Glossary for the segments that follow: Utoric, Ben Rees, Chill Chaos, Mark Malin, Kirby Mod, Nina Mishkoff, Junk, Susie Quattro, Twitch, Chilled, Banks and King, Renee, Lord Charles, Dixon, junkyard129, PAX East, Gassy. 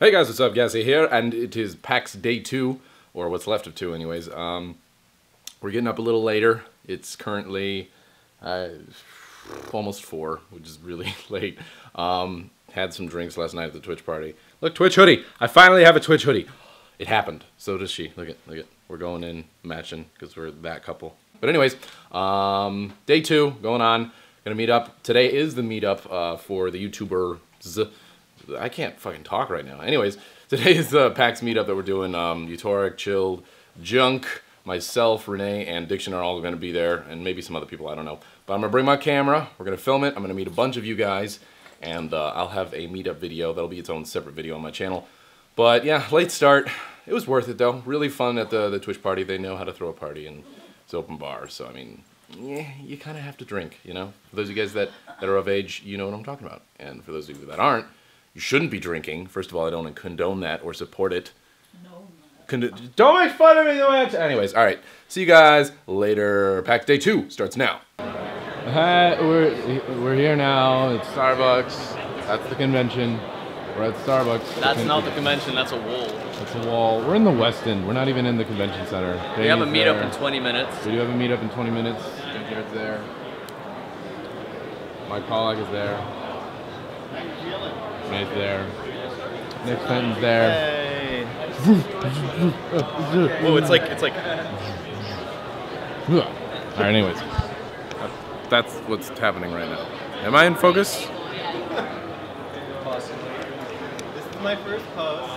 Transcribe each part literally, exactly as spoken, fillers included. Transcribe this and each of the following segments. Hey guys, what's up? Gassy here, and it is PAX Day two, or what's left of two anyways. Um, we're getting up a little later. It's currently uh, almost four, which is really late. Um, had some drinks last night at the Twitch party. Look, Twitch hoodie! I finally have a Twitch hoodie! It happened. So does she. Look at, look at. We're going in, matching, because we're that couple. But anyways, um, day two, going on. Gonna meet up. Today is the meetup uh, for the YouTubers. I can't fucking talk right now. Anyways, today is the PAX meetup that we're doing. Um, Utoric, Chilled, Junk, myself, Renee, and Dixon are all going to be there, and maybe some other people, I don't know. But I'm going to bring my camera, we're going to film it, I'm going to meet a bunch of you guys, and uh, I'll have a meetup video. That'll be its own separate video on my channel. But yeah, late start. It was worth it though. Really fun at the, the Twitch party. They know how to throw a party, and it's open bar, so I mean, yeah, you kind of have to drink, you know? For those of you guys that, that are of age, you know what I'm talking about. And for those of you that aren't, you shouldn't be drinking. First of all, I don't condone that or support it. No. Con don't make fun of me the way. Anyways, all right. See you guys later. PAX Day Two starts now. Hi, we're we're here now. It's Starbucks. That's the convention. We're at Starbucks. That's the not the convention. That's a wall. That's a wall. We're in the West End. We're not even in the convention center. They we have a meetup in twenty minutes. We do have a meetup in twenty minutes. Jared's there. My colleague is there. Right there. Nick Fenton's there. Hey. Whoa, it's like, it's like. All right, anyways. That's what's happening right now. Am I in focus? Possibly. This is my first pose.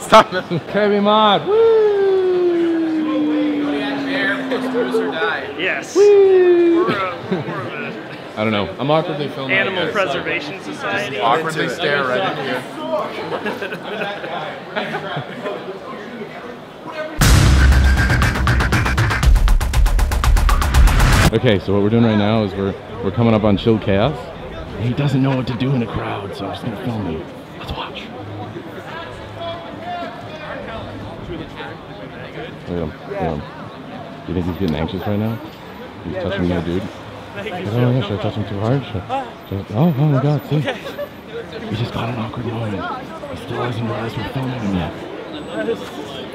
Stop it. Kirby Mod. Woo! Yes. Woo! We're a I don't know. I'm awkwardly filming. Animal out, Preservation Society. Just awkwardly stare right in here. Okay, so what we're doing right now is we're we're coming up on Chill Chaos. And he doesn't know what to do in a crowd, so I'm just gonna film him. Let's watch. Look at him. Do you think he's getting anxious right now? He's yeah, touching that dude. I don't know, should I touch him too hard? I, oh, oh my god, see? Okay. We just got an awkward moment. He still hasn't realized we're filming him yet.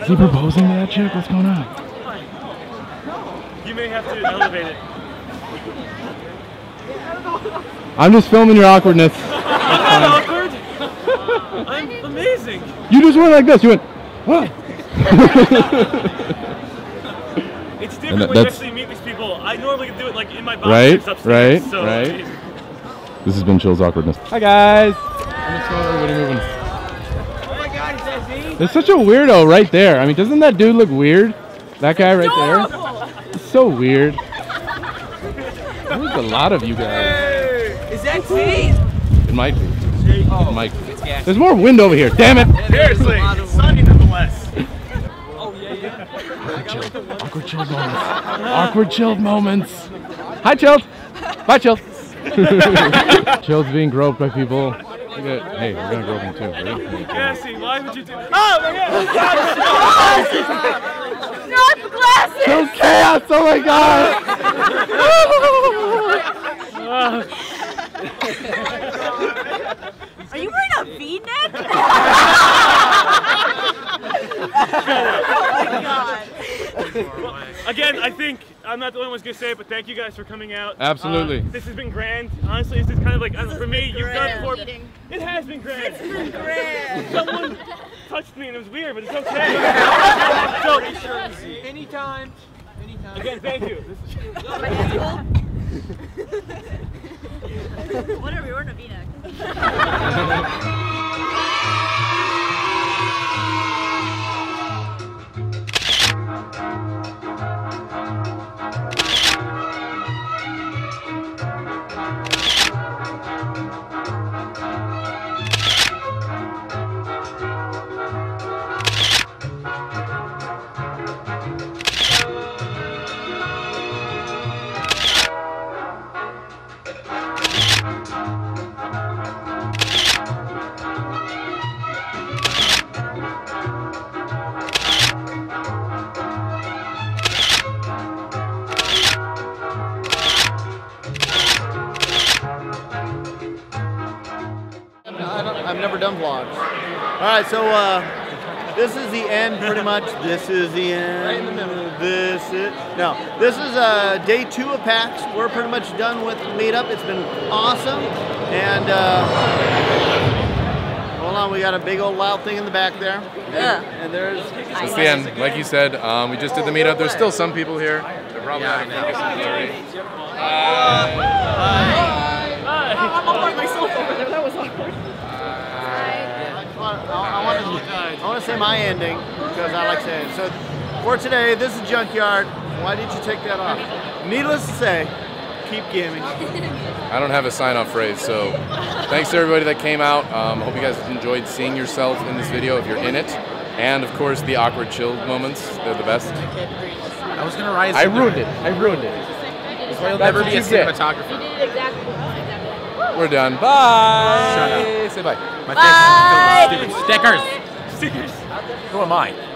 Is he proposing to that chick? What's going on? You may have to elevate it. I'm just filming your awkwardness. I'm not awkward. I'm amazing. You just went like this. You went, what? It's different that, when you actually meet these people. I normally do it like in my box. Right, right, so, right. Geez. This has been Chill's awkwardness. Hi guys. I'm just going everybody moving. Oh my god, is that me? There's such a weirdo right there. I mean, doesn't that dude look weird? That guy right there. It's so weird. There's a lot of you guys. Hey, is that me? It might be. Oh, it might be. There's more wind over here. Damn it. Seriously, it's sunny nonetheless. Chilled. Awkward Chilled moments. Awkward Chilled moments. Hi Chilled. Bye Chilled. Chilled's being groped by people. Hey, we're gonna grope him too. Cassie, why would you do that? Oh my god! Not the glasses! Chilled Chaos! Oh my god! Are you wearing a V-neck? Again, I think I'm not the only one who's gonna say it, but thank you guys for coming out. Absolutely. Um, this has been grand. Honestly, this is kind of like uh, for me. You've done it for me. It has been grand. It's been grand. Someone touched me and it was weird, but it's okay. So, anytime, anytime. Again, thank you. What are we wearing a V-neck? never done vlogs. All right, so uh, this is the end, pretty much. This is the end. Right in the middle. This is no. This is uh, day two of PAX. We're pretty much done with meetup. It's been awesome. And uh, hold on, we got a big old loud thing in the back there. Yeah. And there's. It's the end, like you said. Um, we just did the meetup. There's still some people here. They're probably yeah, not now. I'm all by myself over there. That was awkward. I, I, want to, I want to say my ending because I like saying it. So for today, this is Junkyard. Why did you take that off? Needless to say, keep gaming. I don't have a sign-off phrase, so thanks to everybody that came out. Um, hope you guys enjoyed seeing yourself in this video if you're in it, and of course the awkward chilled moments. They're the best. I was gonna rise. I ruined it. I ruined it. I'll never be a cinematographer. You did it exactly. We're done. Bye. Shut up. Say bye. My bye. Stickers. Stickers. Who am I?